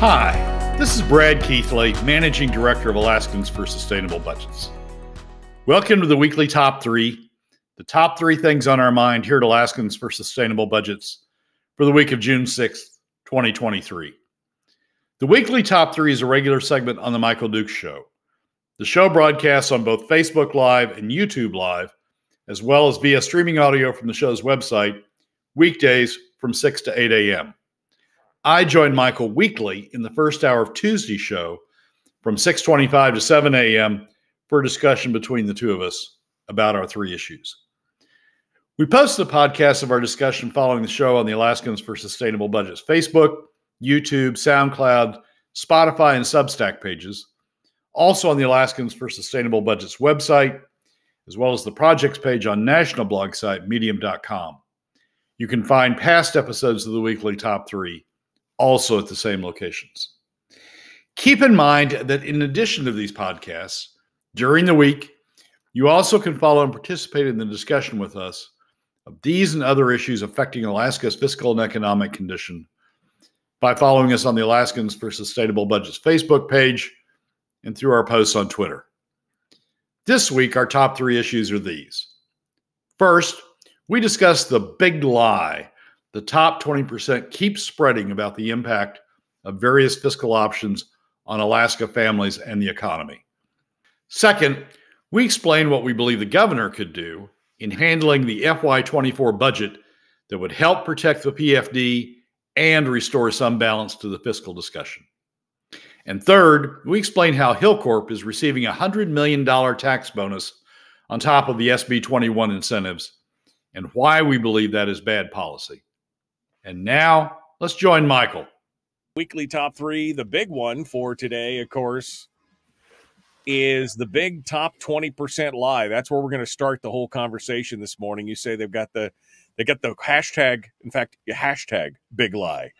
Hi, this is Brad Keithley, Managing Director of Alaskans for Sustainable Budgets. Welcome to the weekly top three, the top three things on our mind here at Alaskans for Sustainable Budgets for the week of June 6th, 2023. The weekly top three is a regular segment on The Michael Dukes Show. The show broadcasts on both Facebook Live and YouTube Live, as well as via streaming audio from the show's website, weekdays from 6 to 8 a.m. I join Michael weekly in the first hour of Tuesday's show from 6:25 to 7 a.m. for a discussion between the two of us about our three issues. We post the podcast of our discussion following the show on the Alaskans for Sustainable Budgets Facebook, YouTube, SoundCloud, Spotify, and Substack pages. Also on the Alaskans for Sustainable Budgets website, as well as the projects page on national blog site, medium.com. You can find past episodes of the weekly top three also at the same locations. Keep in mind that in addition to these podcasts, during the week, you also can follow and participate in the discussion with us of these and other issues affecting Alaska's fiscal and economic condition by following us on the Alaskans for Sustainable Budgets Facebook page and through our posts on Twitter. This week, our top three issues are these. First, we discuss the big lie the top 20% keeps spreading about the impact of various fiscal options on Alaska families and the economy. Second, we explain what we believe the governor could do in handling the FY24 budget that would help protect the PFD and restore some balance to the fiscal discussion. And third, we explain how Hilcorp is receiving a $100 million tax bonus on top of the SB21 incentives and why we believe that is bad policy. And now, let's join Michael. Weekly top three, the big one for today, of course, is the big top 20% lie. That's where we're going to start the whole conversation this morning. You say they've got the hashtag, in fact, hashtag big lie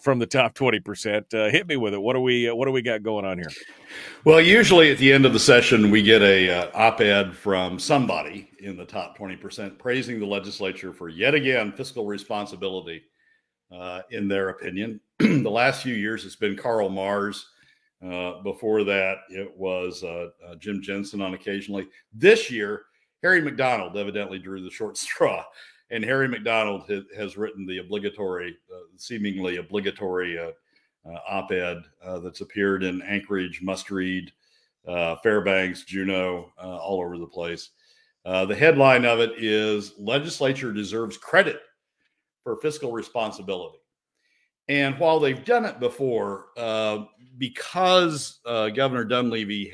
from the top 20%. Hit me with it. What do we got going on here? Well, usually at the end of the session, we get a op-ed from somebody in the top 20% praising the legislature for yet again fiscal responsibility in their opinion. The last few years, it's been Carl Marrs. Before that, it was Jim Jensen on occasionally. This year, Harry McDonald evidently drew the short straw. And Harry McDonald has written the obligatory, seemingly obligatory op-ed that's appeared in Anchorage, Must Read, Fairbanks, Juneau, all over the place. The headline of it is, Legislature Deserves Credit for Fiscal Responsibility. And while they've done it before, because Governor Dunleavy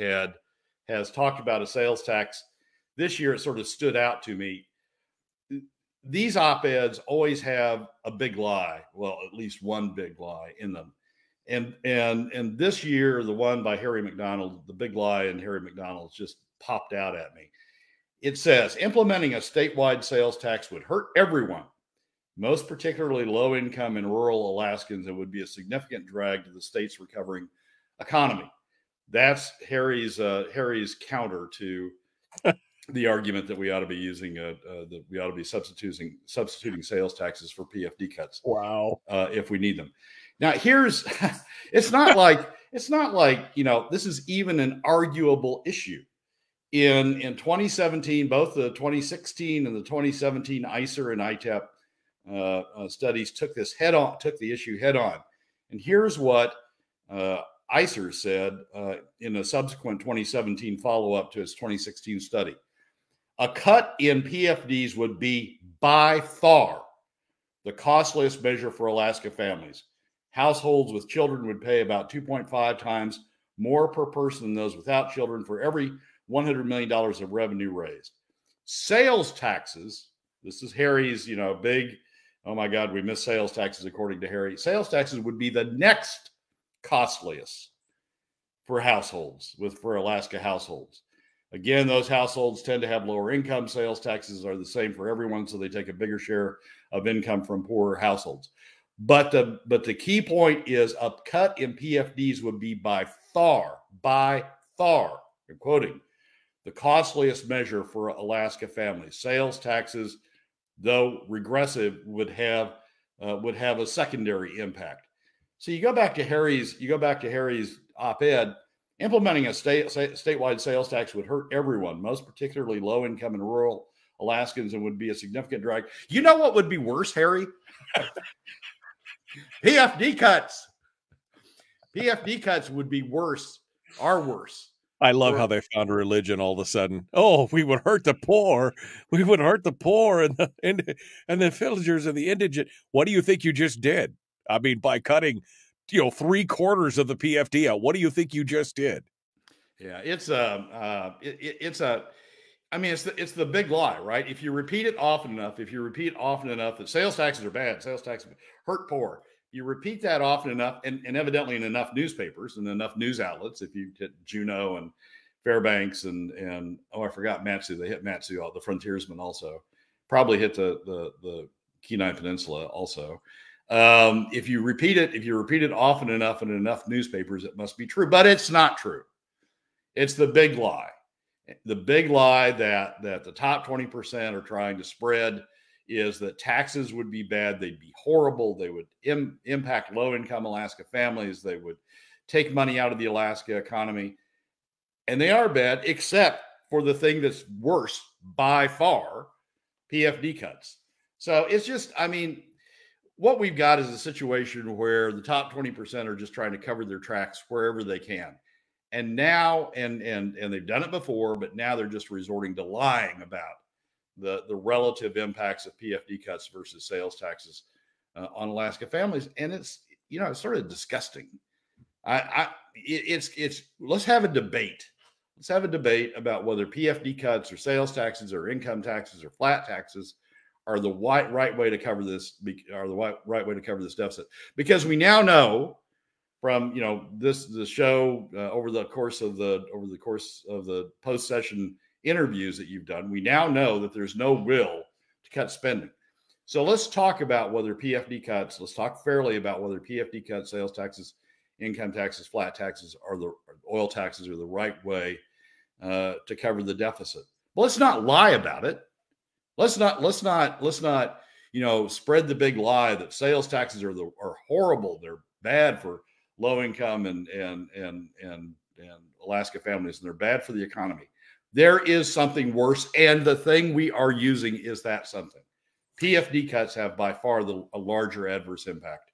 has talked about a sales tax, this year it sort of stood out to me. These op-eds always have a big lie, well, at least one big lie in them. And this year, the one by Harry McDonald, the big lie in Harry McDonald's just popped out at me. It says, implementing a statewide sales tax would hurt everyone, most particularly low-income and rural Alaskans, and would be a significant drag to the state's recovering economy. That's Harry's counter to the argument that we ought to be using, that we ought to be substituting sales taxes for PFD cuts. Wow! If we need them. Now, here's it's not like you know, this is even an arguable issue. In 2017, both the 2016 and the 2017 ICER and ITEP studies took the issue head on. And here's what ICER said in a subsequent 2017 follow-up to its 2016 study. A cut in PFDs would be by far the costliest measure for Alaska families. Households with children would pay about 2.5 times more per person than those without children for every $100 million of revenue raised. Sales taxes, this is Harry's, you know, big, oh my God, we missed sales taxes according to Harry. Sales taxes would be the next costliest for households, for Alaska households. Again, those households tend to have lower income. Sales taxes are the same for everyone, so they take a bigger share of income from poorer households. But the key point is a cut in PFDs would be by far, I'm quoting, the costliest measure for Alaska families. Sales taxes, though regressive, would have a secondary impact. So you go back to Harry's, op-ed, implementing a statewide sales tax would hurt everyone, most particularly low-income and rural Alaskans, and would be a significant drag. You know what would be worse, Harry? PFD cuts. PFD cuts would be worse, are worse. I love how they found religion all of a sudden. Oh, we would hurt the poor. We would hurt the poor and the villagers and the indigent. What do you think you just did? I mean, by cutting, you know, 3/4 of the PFD out, what do you think you just did? Yeah, it's the big lie, right? If you repeat it often enough, that sales taxes are bad, sales taxes hurt poor. You repeat that often enough, and evidently in enough newspapers and enough news outlets. If you hit Juneau and Fairbanks and oh, I forgot Matsu. They hit Matsu, the frontiersmen also. Probably hit the Kenai Peninsula also. If you repeat it often enough in enough newspapers, it must be true. But it's not true. It's the big lie. The big lie that the top 20% are trying to spread is that taxes would be bad. They'd be horrible. They would impact low-income Alaska families. They would take money out of the Alaska economy. And they are bad, except for the thing that's worse by far, PFD cuts. So it's just, I mean, what we've got is a situation where the top 20% are just trying to cover their tracks wherever they can. And now, and they've done it before, but now they're just resorting to lying about the relative impacts of PFD cuts versus sales taxes on Alaska families. And it's, you know, it's sort of disgusting. Let's have a debate. Let's have a debate about whether PFD cuts or sales taxes or income taxes or flat taxes are the right way to cover this, deficit. Because we now know from, you know, the show over the course of the post session interviews that you've done, we now know that there's no will to cut spending. So let's talk about whether PFD cuts, let's talk fairly about whether PFD cuts, sales taxes, income taxes, flat taxes, or oil taxes are the right way to cover the deficit. But let's not lie about it. Let's not, you know, spread the big lie that sales taxes are horrible. They're bad for low income and Alaska families, and they're bad for the economy. There is something worse, and the thing we are using is that something. PFD cuts have by far a larger adverse impact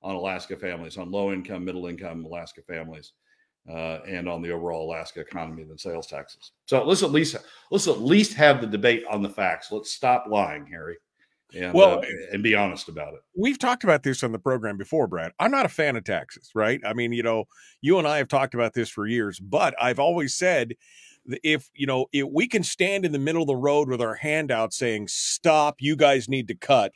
on Alaska families, on low-income, middle-income Alaska families, and on the overall Alaska economy than sales taxes. So let's at least have the debate on the facts. Let's stop lying, Harry, and be honest about it. We've talked about this on the program before, Brad. I'm not a fan of taxes, right? I mean, you know, you and I have talked about this for years, but I've always said, if we can stand in the middle of the road with our hand out saying, stop, you guys need to cut,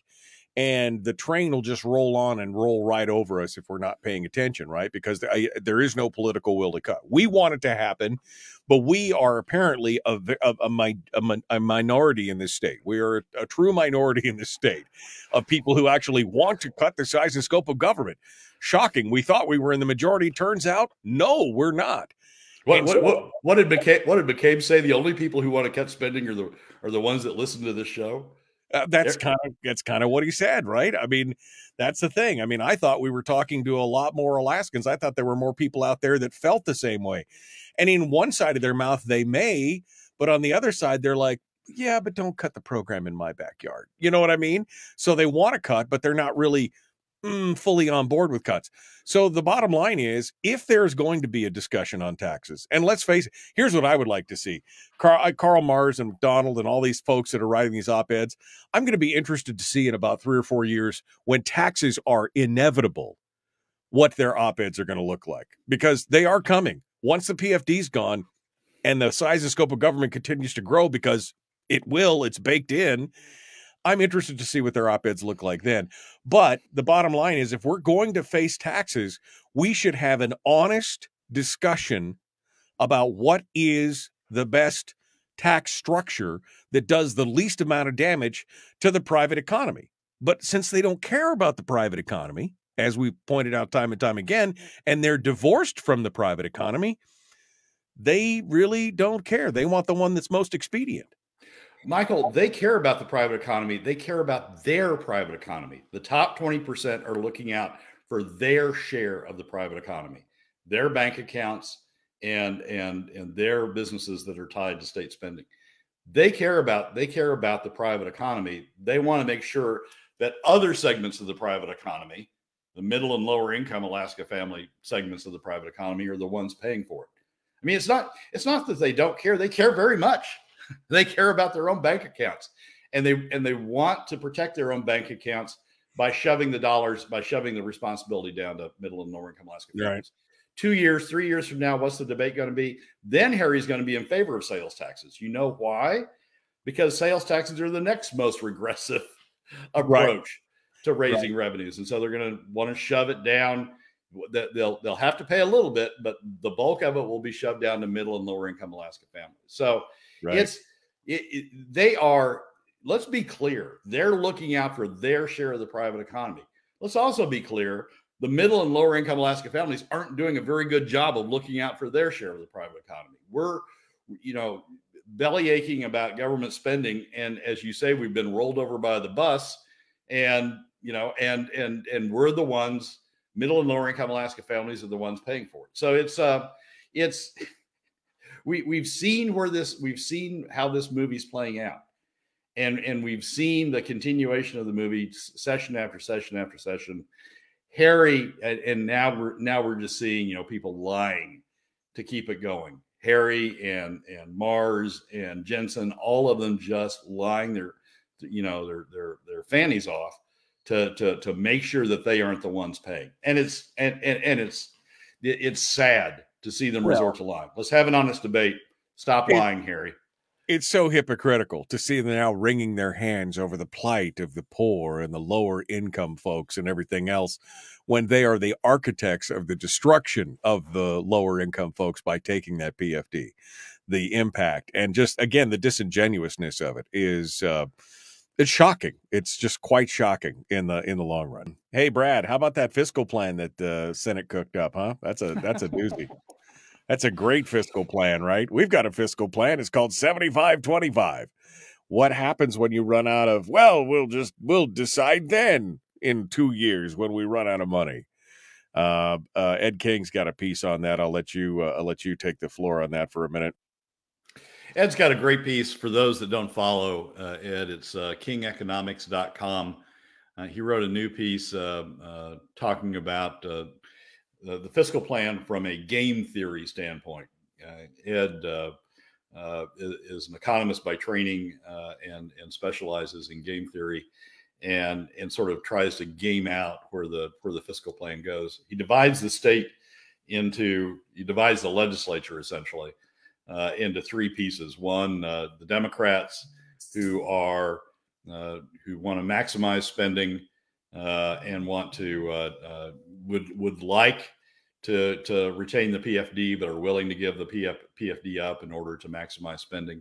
and the train will just roll on and roll right over us if we're not paying attention, right? Because there is no political will to cut. We want it to happen, but we are apparently a minority in this state. We are a true minority in this state of people who actually want to cut the size and scope of government. Shocking. We thought we were in the majority. Turns out, no, we're not. What did McCabe say? The only people who want to cut spending are the ones that listen to this show. That's kind of what he said, right? I mean, that's the thing. I mean, I thought we were talking to a lot more Alaskans. I thought there were more people out there that felt the same way. And in one side of their mouth, they may, but on the other side, they're like, yeah, but don't cut the program in my backyard. You know what I mean? So they want to cut, but they're not really fully on board with cuts. So the bottom line is, if there's going to be a discussion on taxes, and let's face it, here's what I would like to see. Carl Marrs and McDonald and all these folks that are writing these op-eds, I'm going to be interested to see in about 3 or 4 years, when taxes are inevitable, what their op-eds are going to look like, because they are coming. Once the PFD's gone and the size and scope of government continues to grow, because it will, it's baked in, I'm interested to see what their op-eds look like then. But the bottom line is, if we're going to face taxes, we should have an honest discussion about what is the best tax structure that does the least amount of damage to the private economy. But since they don't care about the private economy, as we pointed out time and time again, and they're divorced from the private economy, they really don't care. They want the one that's most expedient. Michael, they care about the private economy. They care about their private economy. The top 20% are looking out for their share of the private economy, their bank accounts and their businesses that are tied to state spending. They care about the private economy. They want to make sure that other segments of the private economy, the middle and lower income Alaska family segments of the private economy, are the ones paying for it. I mean, it's not that they don't care. They care very much. They care about their own bank accounts, and they want to protect their own bank accounts by shoving the dollars, by shoving the responsibility down to middle and lower income Alaska families. Right. 2 years, 3 years from now, what's the debate going to be? Then Harry's going to be in favor of sales taxes. You know why? Because sales taxes are the next most regressive approach to raising revenues. And so they're going to want to shove it down. They'll have to pay a little bit, but the bulk of it will be shoved down to middle and lower income Alaska families. So let's be clear. They're looking out for their share of the private economy. Let's also be clear. The middle and lower income Alaska families aren't doing a very good job of looking out for their share of the private economy. We're, belly aching about government spending. And as you say, we've been rolled over by the bus and we're the ones, middle and lower income Alaska families are the ones paying for it. So we've seen how this movie's playing out. And we've seen the continuation of the movie session after session after session. Harry, and now we're just seeing, people lying to keep it going. Harry and Marrs and Jensen, all of them just lying their fannies off to make sure that they aren't the ones paying. And it's sad to see them resort to lying. Let's have an honest debate. Stop lying, Harry. It's so hypocritical to see them now wringing their hands over the plight of the poor and the lower income folks and everything else when they are the architects of the destruction of the lower income folks by taking that PFD. The impact and just, again, the disingenuousness of it is it's shocking. It's just quite shocking in the long run. Hey, Brad, how about that fiscal plan that the Senate cooked up, huh? That's a doozy. That's a great fiscal plan, right? We've got a fiscal plan. It's called 75-25. What happens when you run out of, we'll decide then in 2 years when we run out of money. Ed King's got a piece on that. I'll let you take the floor on that for a minute. Ed's got a great piece for those that don't follow Ed. It's KingEconomics.com. He wrote a new piece talking about the fiscal plan from a game theory standpoint. Ed is an economist by training and specializes in game theory and sort of tries to game out where the fiscal plan goes. He divides the state he divides the legislature essentially into three pieces. One, the Democrats who want to maximize spending and want to would like to retain the PFD, but are willing to give the PFD up in order to maximize spending.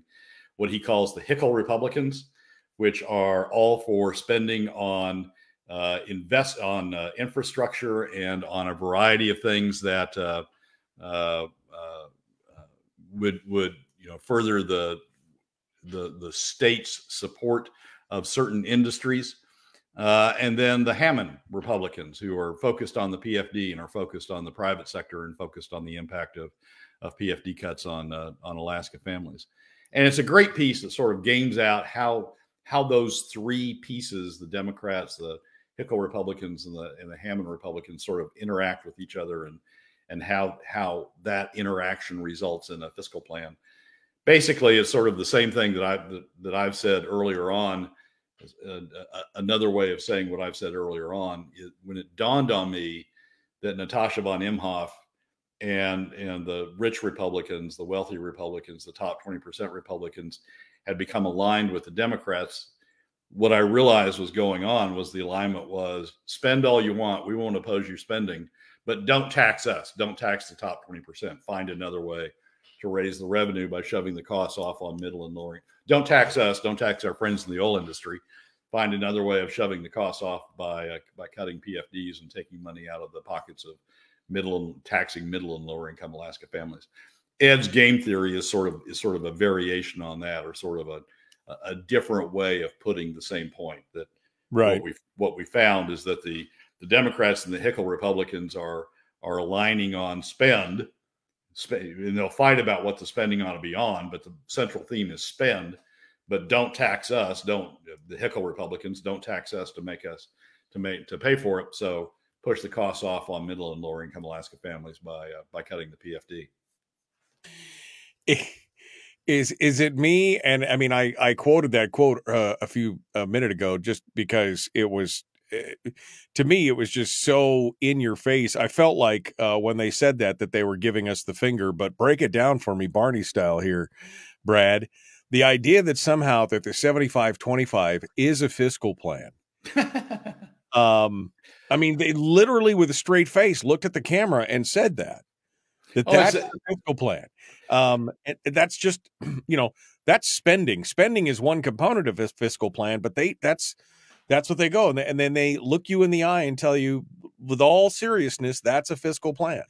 What he calls the Hickel Republicans, which are all for spending on infrastructure and on a variety of things that would further the state's support of certain industries. And then the Hammond Republicans, who are focused on the PFD and are focused on the private sector and focused on the impact of PFD cuts on Alaska families. And it's a great piece that sort of games out how those three pieces, the Democrats, the Hickel Republicans, and the Hammond Republicans, sort of interact with each other and how that interaction results in a fiscal plan. Basically, it's sort of the same thing that I've said earlier on. Another way of saying what I've said earlier on is when it dawned on me that Natasha von Imhof and the rich Republicans, the wealthy Republicans, the top 20% Republicans had become aligned with the Democrats, what I realized was going on was the alignment was spend all you want. We won't oppose your spending, but don't tax us. Don't tax the top 20%. Find another way to raise the revenue by shoving the costs off on middle and lower. Don't tax us. Don't tax our friends in the oil industry. Find another way of shoving the costs off by cutting PFDs and taking money out of the pockets of taxing middle and lower income Alaska families. Ed's game theory is sort of a variation on that, or sort of a different way of putting the same point. That what we found is that the the Democrats and the Hickel Republicans are aligning on spend, and they'll fight about what the spending ought to be on, but the central theme is spend, but don't tax us. Don't, the Hickel Republicans, don't tax us to make us, to pay for it. So push the costs off on middle and lower income Alaska families by cutting the PFD. Is it me? And I mean, I quoted that quote a minute ago, just because it was, to me, it was just so in your face. I felt like when they said that they were giving us the finger, but break it down for me, Barney style here, Brad. The idea that somehow that the 75-25 is a fiscal plan. I mean, they literally with a straight face looked at the camera and said that that's a fiscal plan. And that's just, you know, that's spending. Spending is one component of this fiscal plan, but that's what they go. And then they look you in the eye and tell you with all seriousness, that's a fiscal plan.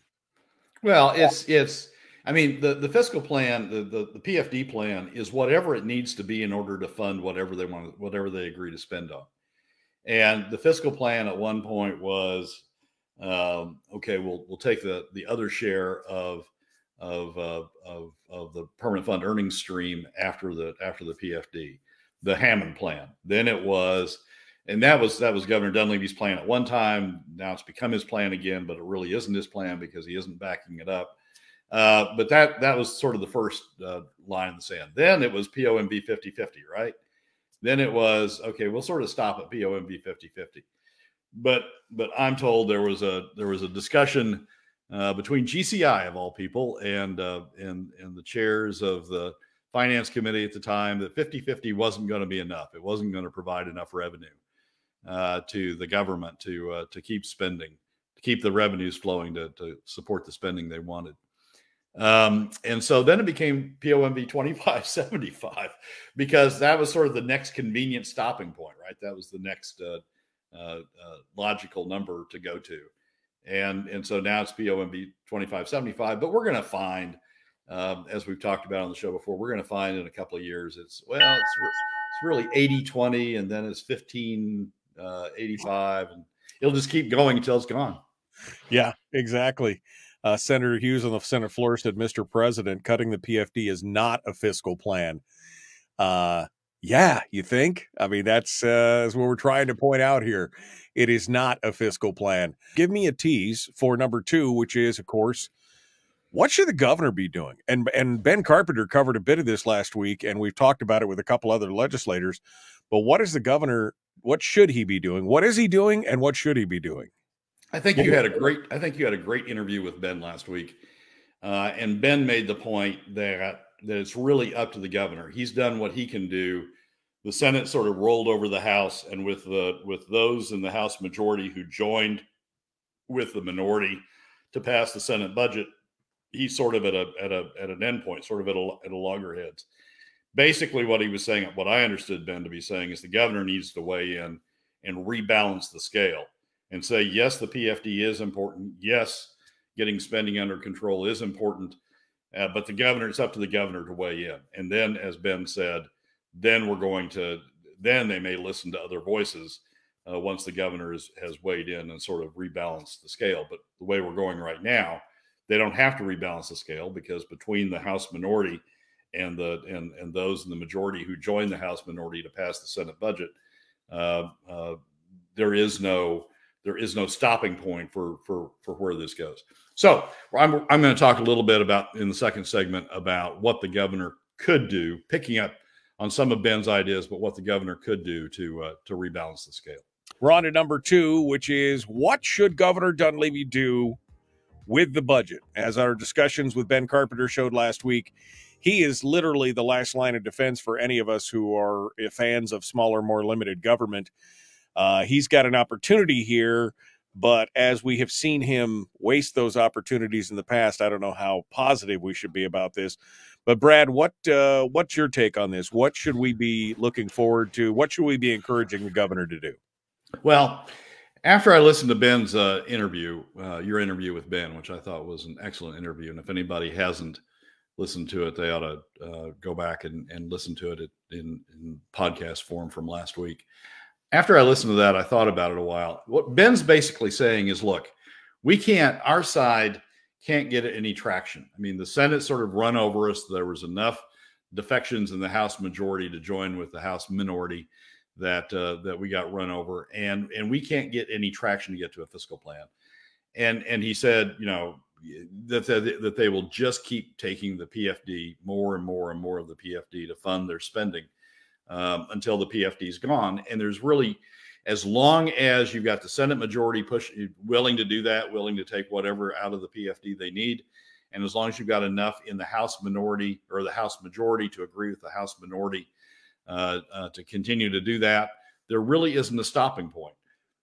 Well, it's, I mean, the fiscal plan, the PFD plan is whatever it needs to be in order to fund whatever they want, whatever they agree to spend on. And the fiscal plan at one point was, okay, we'll take the other share of the permanent fund earnings stream after the PFD, the Hammond plan. Then it was, and that was Governor Dunleavy's plan at one time. Now it's become his plan again, but it really isn't his plan because he isn't backing it up. But that was sort of the first line in the sand. Then it was POMB 50-50, right? Then it was, okay, we'll sort of stop at POMB 50-50. But I'm told there was a discussion between GCI of all people and the chairs of the Finance Committee at the time that 50-50 wasn't going to be enough. It wasn't going to provide enough revenue to the government to keep spending, to keep the revenues flowing to support the spending they wanted. And so then it became POMV 25-75 because that was sort of the next convenient stopping point, right? That was the next logical number to go to. And so now it's POMV 25-75, but we're going to find, as we've talked about on the show before, we're going to find in a couple of years, it's really 80-20 and then it's 15-85 and it'll just keep going until it's gone. Yeah, exactly. Senator Hughes on the Senate floor said, "Mr. President, cutting the PFD is not a fiscal plan." Yeah, you think? I mean, that's what we're trying to point out here. It is not a fiscal plan. Give me a tease for number two, which is, of course, what should the governor be doing? And Ben Carpenter covered a bit of this last week, and we've talked about it with a couple other legislators. But what is the governor? What should he be doing? What is he doing, and what should he be doing? I think you had a great interview with Ben last week, and Ben made the point that it's really up to the governor. He's done what he can do. The Senate sort of rolled over the House, and with those in the House majority who joined with the minority to pass the Senate budget, he's sort of at an endpoint, sort of at a loggerheads. Basically, what he was saying, what I understood Ben to be saying, is the governor needs to weigh in and rebalance the scale and say, yes, the PFD is important. Yes, getting spending under control is important. But the governor, it's up to the governor to weigh in. And then, as Ben said, then they may listen to other voices once the governor has weighed in and sort of rebalanced the scale. But the way we're going right now, they don't have to rebalance the scale because between the House minority and those in the majority who joined the House minority to pass the Senate budget, there is no stopping point for where this goes. So I'm going to talk a little bit about, in the second segment, about what the governor could do, picking up on some of Ben's ideas, but what the governor could do to rebalance the scale. We're on to number two, which is what should Governor Dunleavy do with the budget? As our discussions with Ben Carpenter showed last week, he is literally the last line of defense for any of us who are fans of smaller, more limited government. He's got an opportunity here, but as we have seen him waste those opportunities in the past, I don't know how positive we should be about this. But Brad, what's your take on this? What should we be looking forward to? What should we be encouraging the governor to do? Well, after I listened to Ben's interview, your interview with Ben, which I thought was an excellent interview, and if anybody hasn't listened to it, they ought to go back and listen to it in podcast form from last week. after I listened to that, I thought about it a while. What Ben's basically saying is, look, we can't, our side can't get any traction. I mean, the Senate sort of run over us. There was enough defections in the House majority to join with the House minority that that we got run over, and we can't get any traction to get to a fiscal plan. And he said, you know, that they will just keep taking the PFD, more and more and more of the PFD to fund their spending until the PFD is gone. And there's really, as long as you've got the Senate majority willing to do that, willing to take whatever out of the PFD they need, and as long as you've got enough in the House minority or the House majority to agree with the House minority to continue to do that, there really isn't a stopping point.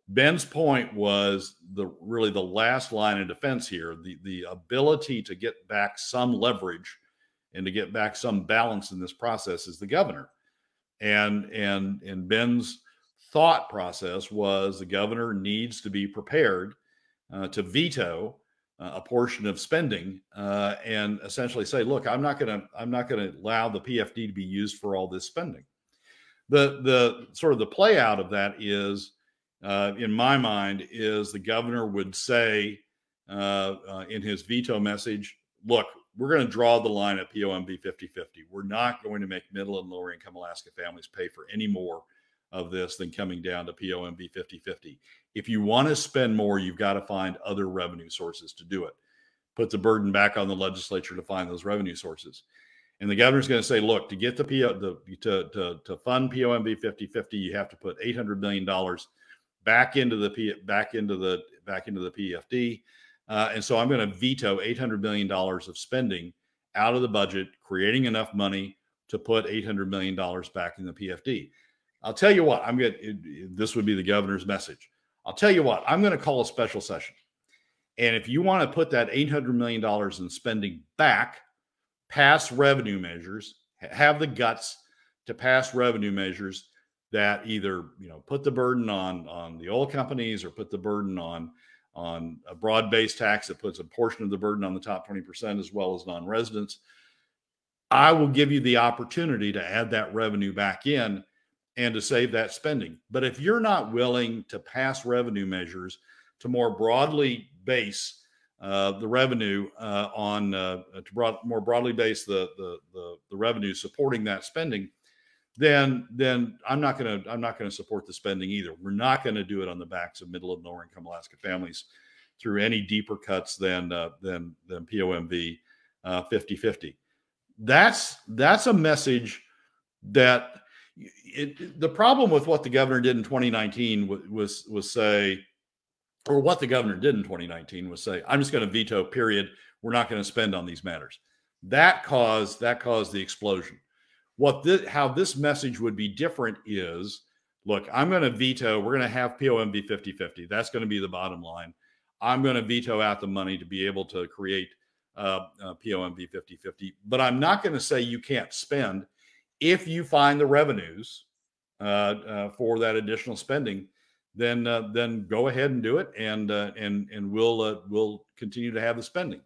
Ben's point was really the last line of defense here, the ability to get back some leverage and to get back some balance in this process is the governor. And Ben's thought process was the governor needs to be prepared to veto a portion of spending and essentially say, look, I'm not gonna allow the PFD to be used for all this spending. The sort of the play out of that is, in my mind, is the governor would say in his veto message, look, we're going to draw the line at POMB 50-50. We're not going to make middle and lower income Alaska families pay for any more of this than coming down to POMB 50-50. If you want to spend more, you've got to find other revenue sources to do it. Put the burden back on the legislature to find those revenue sources. And the governor's going to say, look, to get the to fund POMB 50-50, you have to put $800 million back into the PFD. And so I'm going to veto $800 million of spending out of the budget, creating enough money to put $800 million back in the PFD. I'll tell you what, this would be the governor's message. I'll tell you what, I'm going to call a special session. And if you want to put that $800 million in spending back, pass revenue measures, have the guts to pass revenue measures that either, you know, put the burden on the oil companies or put the burden on a broad-based tax that puts a portion of the burden on the top 20% as well as non-residents. I will give you the opportunity to add that revenue back in and to save that spending. But if you're not willing to pass revenue measures to more broadly base the revenue more broadly base the revenue supporting that spending, then I'm not gonna support the spending either. We're not gonna do it on the backs of middle and lower income Alaska families through any deeper cuts than POMV 50-50. That's a message that the problem with what the governor did in 2019 was say, or what the governor did in 2019 was say, I'm just gonna veto, period. We're not gonna spend on these matters. That caused the explosion. How this message would be different is, look, I'm going to veto. We're going to have POMB 50-50. That's going to be the bottom line. I'm going to veto out the money to be able to create POMB 50-50. But I'm not going to say you can't spend if you find the revenues for that additional spending. Then go ahead and do it, and we'll continue to have the spending.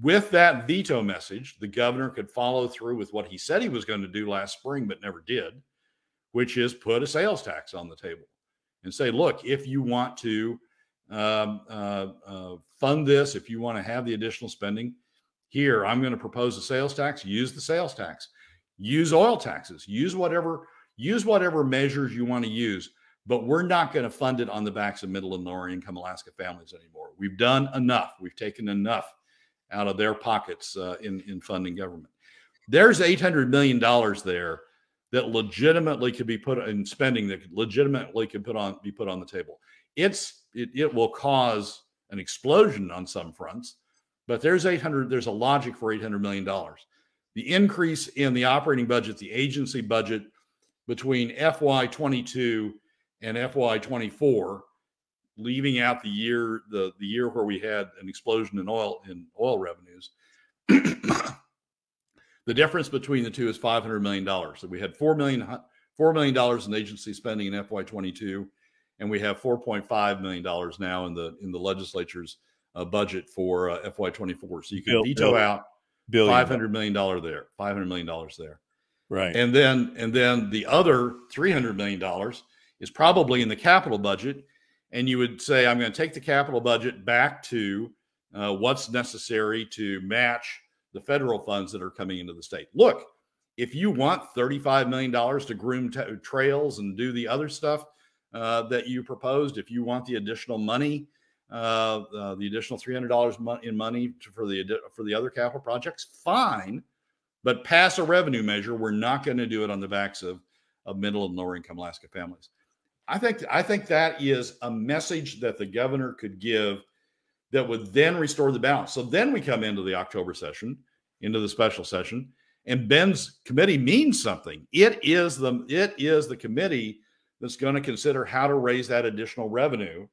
With that veto message, the governor could follow through with what he said he was going to do last spring, but never did, which is put a sales tax on the table and say, look, if you want to fund this, if you want to have the additional spending here, I'm going to propose a sales tax. Use the sales tax, use oil taxes, use whatever measures you want to use, but we're not going to fund it on the backs of middle and lower income Alaska families anymore. We've done enough. We've taken enough out of their pockets in funding government. There's $800 million there that legitimately could be put in spending that legitimately could be put on the table. It will cause an explosion on some fronts, but there's a logic for $800 million. The increase in the operating budget, the agency budget between FY22 and FY24, leaving out the year where we had an explosion in oil revenues, the difference between the two is $500 million. So we had $4 million in agency spending in FY22, and we have $4.5 million now in the legislature's budget for FY24. So you can veto out $500 million there, $500 million there, right? And then the other $300 million is probably in the capital budget. And you would say, I'm going to take the capital budget back to what's necessary to match the federal funds that are coming into the state. Look, if you want $35 million to groom trails and do the other stuff that you proposed, if you want the additional money, the additional $300 in money for the other capital projects, fine, but pass a revenue measure. We're not going to do it on the backs of middle and lower income Alaska families. I think that is a message that the governor could give that would then restore the balance. So then we come into the October session, into the special session, and Ben's committee means something. It is the committee that's going to consider how to raise that additional revenue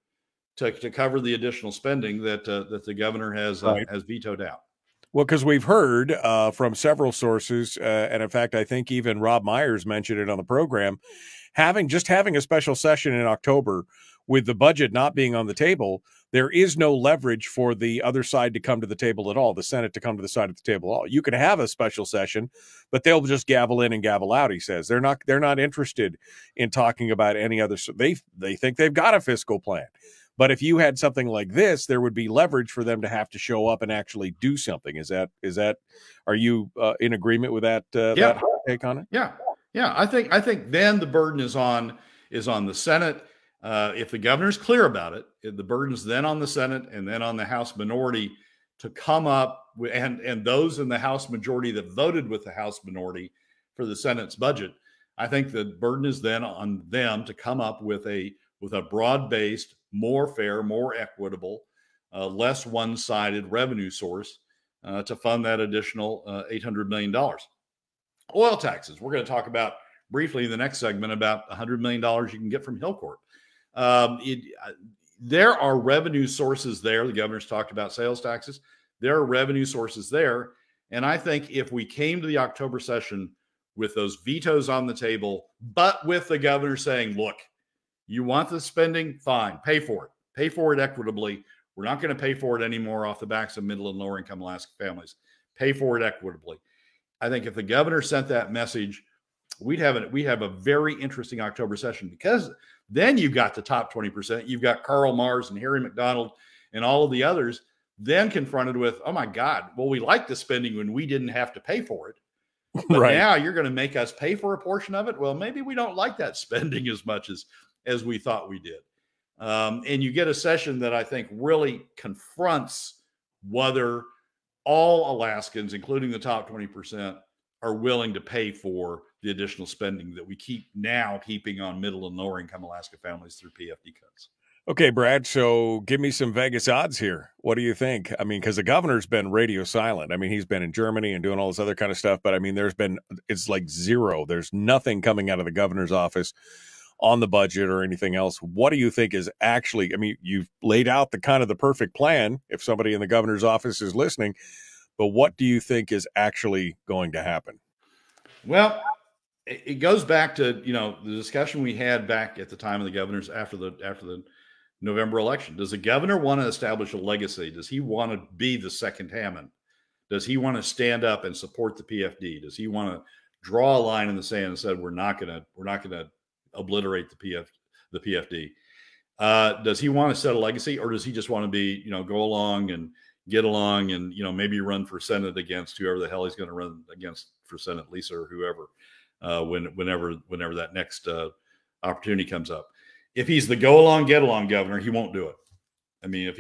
to cover the additional spending that that the governor has vetoed out. Well, because we've heard from several sources, and in fact, I think even Rob Myers mentioned it on the program, having a special session in October with the budget not being on the table, there is no leverage for the other side to come to the table at all, the Senate to come to the side of the table at all. You could have a special session, but they'll just gavel in and gavel out, he says. They're not interested in talking about any other. They think they've got a fiscal plan. But if you had something like this, there would be leverage for them to have to show up and actually do something. Are you in agreement with that? Yeah. That take on it? Yeah. Yeah. I think then the burden is on the Senate. If the governor's clear about it, the burden's then on the Senate and then on the House minority to come up with, and those in the House majority that voted with the House minority for the Senate's budget. I think the burden is then on them to come up with a broad-based, more fair, more equitable, less one-sided revenue source to fund that additional $800 million. Oil taxes. We're going to talk about briefly in the next segment about $100 million you can get from Hilcorp. There are revenue sources there. The governor's talked about sales taxes. There are revenue sources there. And I think if we came to the October session with those vetoes on the table, but with the governor saying, look, you want the spending? Fine. Pay for it. Pay for it equitably. We're not going to pay for it anymore off the backs of middle and lower income Alaska families. Pay for it equitably. I think if the governor sent that message, we'd have a very interesting October session, because then you've got the top 20%. You've got Carl Marrs and Harry McDonald and all of the others then confronted with, oh my God, well, we liked the spending when we didn't have to pay for it. But right now you're going to make us pay for a portion of it. Well, maybe we don't like that spending as much as we thought we did. And you get a session that I think really confronts whether all Alaskans, including the top 20%, are willing to pay for the additional spending that we keep on middle and lower income Alaska families through PFD cuts. Okay, Brad, so give me some Vegas odds here. What do you think? I mean, because the governor's been radio silent. I mean, he's been in Germany and doing all this other kind of stuff, but I mean, it's like zero. There's nothing coming out of the governor's office on the budget or anything else. What do you think is actually, I mean, you've laid out the kind of the perfect plan if somebody in the governor's office is listening, but what do you think is actually going to happen? Well, it goes back to, you know, the discussion we had back at the time of the governor's after the November election. Does the governor want to establish a legacy? Does he want to be the second Hammond? Does he want to stand up and support the PFD? Does he want to draw a line in the sand and said, we're not going to obliterate the PFD? Does he want to set a legacy, or does he just want to be, you know, go along and get along and, you know, maybe run for Senate against whoever the hell he's going to run against for Senate, Lisa or whoever, whenever that next opportunity comes up? If he's the go along, get along governor, he won't do it. I mean,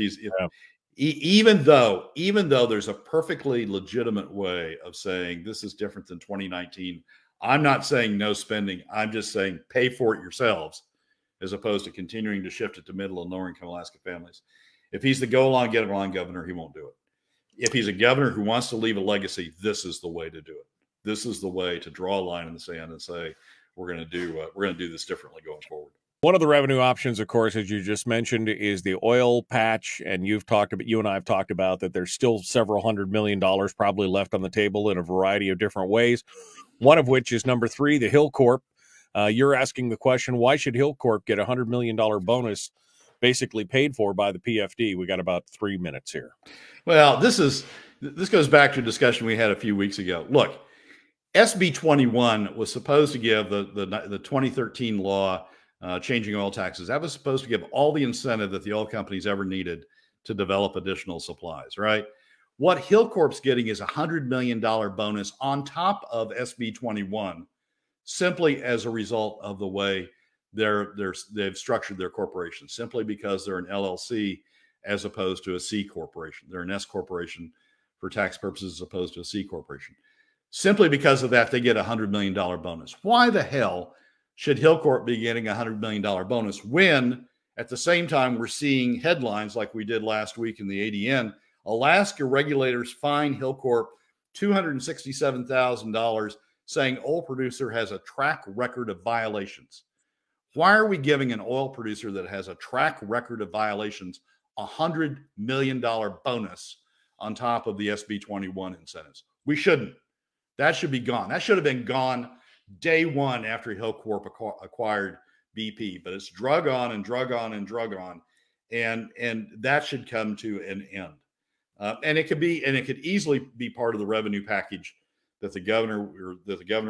even though there's a perfectly legitimate way of saying this is different than 2019. I'm not saying no spending. I'm just saying pay for it yourselves, as opposed to continuing to shift it to middle and lower income Alaska families. If he's the go along, get along governor, he won't do it. If he's a governor who wants to leave a legacy, this is the way to do it. This is the way to draw a line in the sand and say, we're going to do this differently going forward. One of the revenue options, of course, as you just mentioned, is the oil patch. And you and I have talked about that there's still several $100 million probably left on the table in a variety of different ways. One of which is number three, the Hilcorp. You're asking the question, why should Hilcorp get a $100 million bonus basically paid for by the PFD? We got about 3 minutes here. Well, this goes back to a discussion we had a few weeks ago. Look, SB21 was supposed to give the 2013 law changing oil taxes. That was supposed to give all the incentive that the oil companies ever needed to develop additional supplies, right? What Hilcorp's getting is a $100 million bonus on top of SB21, simply as a result of the way they've structured their corporation, simply because they're an LLC as opposed to a C corporation. They're an S corporation for tax purposes as opposed to a C corporation. Simply because of that, they get a $100 million bonus. Why the hell should Hilcorp be getting a $100 million bonus when at the same time we're seeing headlines like we did last week in the ADN? Alaska regulators fine Hilcorp $267,000, saying oil producer has a track record of violations. Why are we giving an oil producer that has a track record of violations a $100 million bonus on top of the SB21 incentives? We shouldn't. That should be gone. That should have been gone day one after Hilcorp acquired BP, but it's drug on and drug on and drug on, and that should come to an end. And it could easily be part of the revenue package that the governor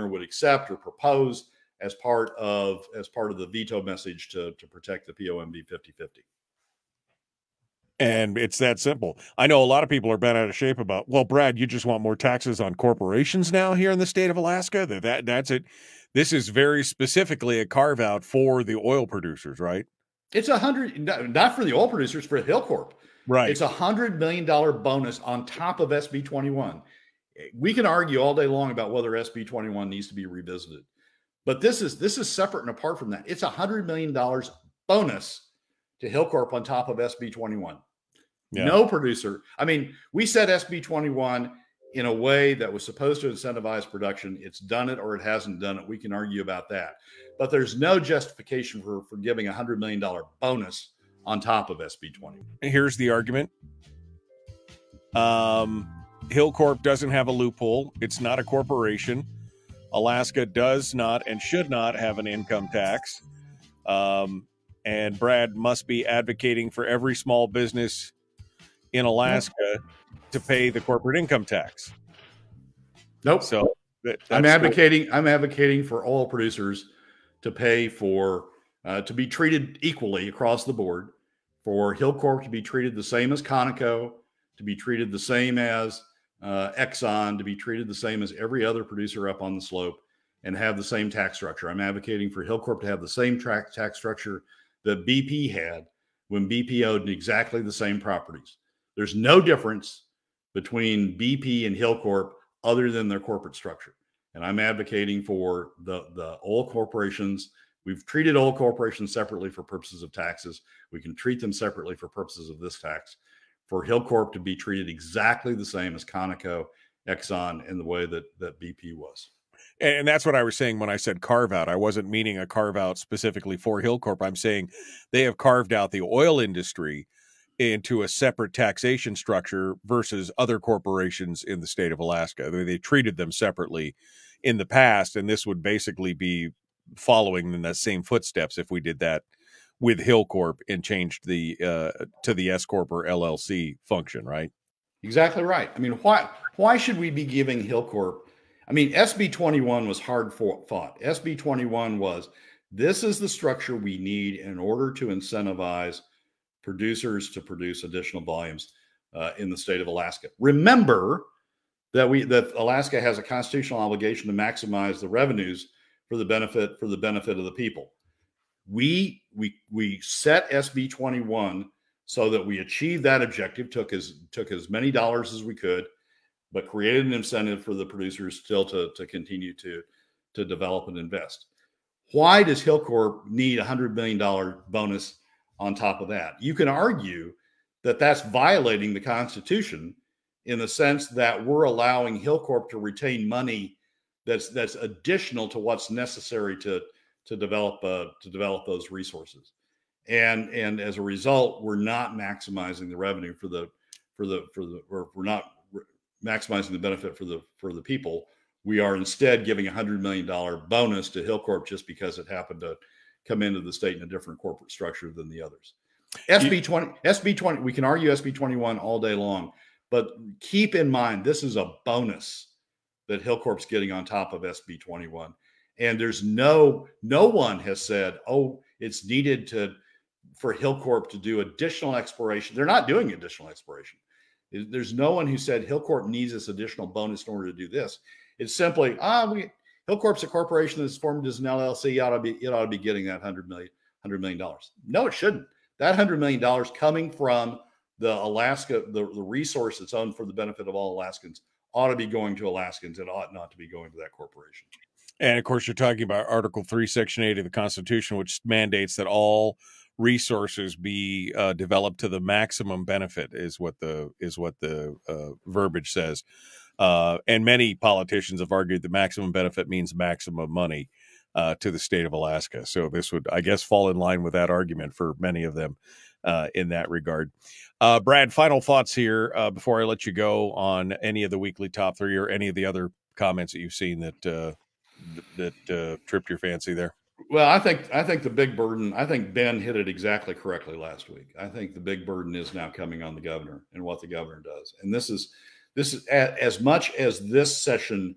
would accept or propose as part of the veto message to protect the POMB 50/50. And it's that simple. I know a lot of people are bent out of shape about, well, Brad, you just want more taxes on corporations now here in the state of Alaska? That's it. This is very specifically a carve out for the oil producers, right? It's not for the oil producers, for Hilcorp. Right. It's a $100 million bonus on top of SB21. We can argue all day long about whether SB21 needs to be revisited, but this is separate and apart from that. It's a $100 million bonus to Hilcorp on top of SB21. Yeah. No producer. I mean, we set SB21 in a way that was supposed to incentivize production. It's done it or it hasn't done it. We can argue about that, but there's no justification for giving a $100 million bonus on top of SB20. Here's the argument. Hilcorp doesn't have a loophole. It's not a corporation. Alaska does not and should not have an income tax. And Brad must be advocating for every small business in Alaska to pay the corporate income tax. Nope. So I'm advocating for all producers to pay for to be treated equally across the board, for Hilcorp to be treated the same as Conoco, to be treated the same as Exxon, to be treated the same as every other producer up on the slope, and have the same tax structure. I'm advocating for Hilcorp to have the same tax structure that BP had when BP owned exactly the same properties. There's no difference between BP and Hilcorp other than their corporate structure. And I'm advocating for the oil corporations. We've treated all corporations separately for purposes of taxes. We can treat them separately for purposes of this tax. For Hilcorp to be treated exactly the same as Conoco, Exxon, and the way that BP was. And that's what I was saying when I said carve out. I wasn't meaning a carve out specifically for Hilcorp. I'm saying they have carved out the oil industry into a separate taxation structure versus other corporations in the state of Alaska. I mean, they treated them separately in the past, and this would basically be following in the same footsteps if we did that with Hilcorp and changed the to the S corp or LLC function, right? Exactly right. I mean, why should we be giving Hilcorp? I mean, SB21 was hard fought. SB21 was, this is the structure we need in order to incentivize producers to produce additional volumes in the state of Alaska. Remember that Alaska has a constitutional obligation to maximize the revenues for the benefit of the people. We set SB21 so that we achieved that objective, took as many dollars as we could, but created an incentive for the producers still to continue to develop and invest. Why does Hilcorp need a $100 million bonus on top of that? You can argue that that's violating the Constitution in the sense that we're allowing Hilcorp to retain money that's additional to what's necessary to develop those resources, and as a result, we're not maximizing the revenue or we're not maximizing the benefit for the people. We are instead giving a $100 million bonus to Hilcorp just because it happened to come into the state in a different corporate structure than the others. SB20. We can argue SB21 all day long, but keep in mind this is a bonus that Hilcorp's getting on top of SB21. And there's no one has said, oh, It's needed to for Hilcorp to do additional exploration. They're not doing additional exploration. There's no one who said Hilcorp needs this additional bonus in order to do this. It's simply, Hilcorp's a corporation that's formed as an LLC. It ought to be getting that $100 million. No, it shouldn't. That $100 million coming from the Alaska, the resource that's owned for the benefit of all Alaskans ought to be going to Alaskans. It ought not to be going to that corporation. And of course, you're talking about Article 3, Section 8 of the Constitution, which mandates that all resources be developed to the maximum benefit, is what the verbiage says. And many politicians have argued the maximum benefit means maximum money to the state of Alaska. So this would, I guess, fall in line with that argument for many of them in that regard. Brad, final thoughts here before I let you go on any of the weekly top three or any of the other comments that you've seen that that tripped your fancy there. Well, I think the big burden, I think Ben hit it exactly correctly last week. I think the big burden is now coming on the governor and what the governor does. And this is as much as this session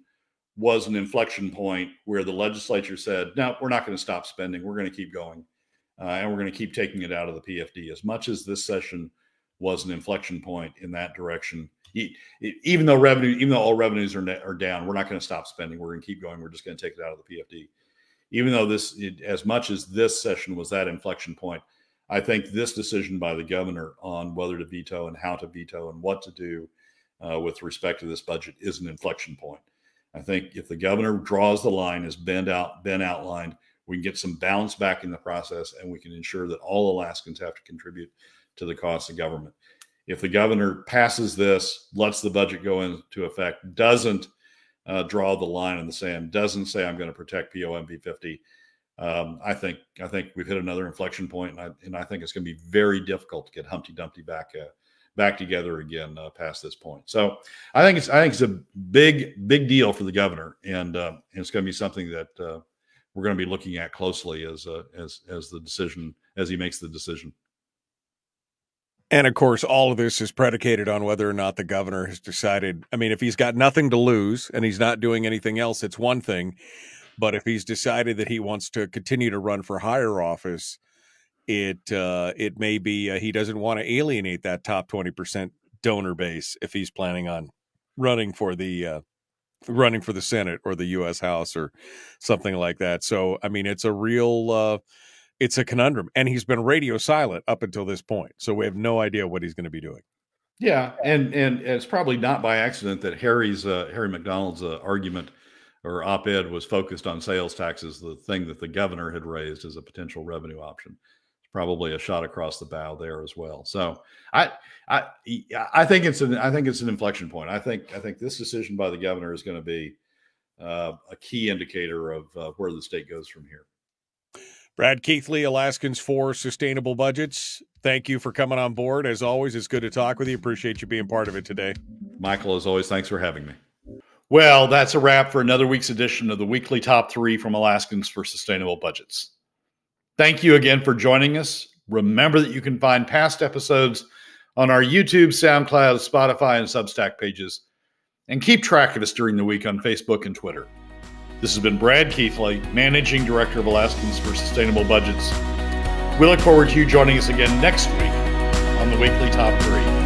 was an inflection point where the legislature said, no, we're not going to stop spending. We're going to keep going. And we're going to keep taking it out of the PFD. As much as this session was an inflection point in that direction, even though all revenues are down, we're not going to stop spending. We're going to keep going. We're just going to take it out of the PFD. Even though as much as this session was that inflection point, I think this decision by the governor on whether to veto and how to veto and what to do with respect to this budget is an inflection point. I think if the governor draws the line as Ben outlined, we can get some balance back in the process and we can ensure that all Alaskans have to contribute to the cost of government. If the governor passes this, lets the budget go into effect, doesn't draw the line in the sand, doesn't say I'm going to protect POMB 50. I think we've hit another inflection point, and I think it's going to be very difficult to get Humpty Dumpty back together again past this point. So I think it's a big deal for the governor, and it's going to be something that we're going to be looking at closely as he makes the decision. And of course, all of this is predicated on whether or not the governor has decided. I mean, if he's got nothing to lose and he's not doing anything else, it's one thing. But if he's decided that he wants to continue to run for higher office, it may be he doesn't want to alienate that top 20% donor base if he's planning on running for the Senate or the U.S. House or something like that. So, I mean, it's a real. It's a conundrum, and he's been radio silent up until this point. So we have no idea what he's going to be doing. Yeah. And it's probably not by accident that Harry McDonald's argument or op-ed was focused on sales taxes, the thing that the governor had raised as a potential revenue option. It's probably a shot across the bow there as well. So I think it's an inflection point. I think this decision by the governor is going to be a key indicator of where the state goes from here. Brad Keithley, Alaskans for Sustainable Budgets, thank you for coming on board. As always, it's good to talk with you. Appreciate you being part of it today. Michael, as always, thanks for having me. Well, that's a wrap for another week's edition of the Weekly Top 3 from Alaskans for Sustainable Budgets. Thank you again for joining us. Remember that you can find past episodes on our YouTube, SoundCloud, Spotify, and Substack pages. And keep track of us during the week on Facebook and Twitter. This has been Brad Keithley, Managing Director of Alaskans for Sustainable Budgets. We look forward to you joining us again next week on the Weekly Top 3.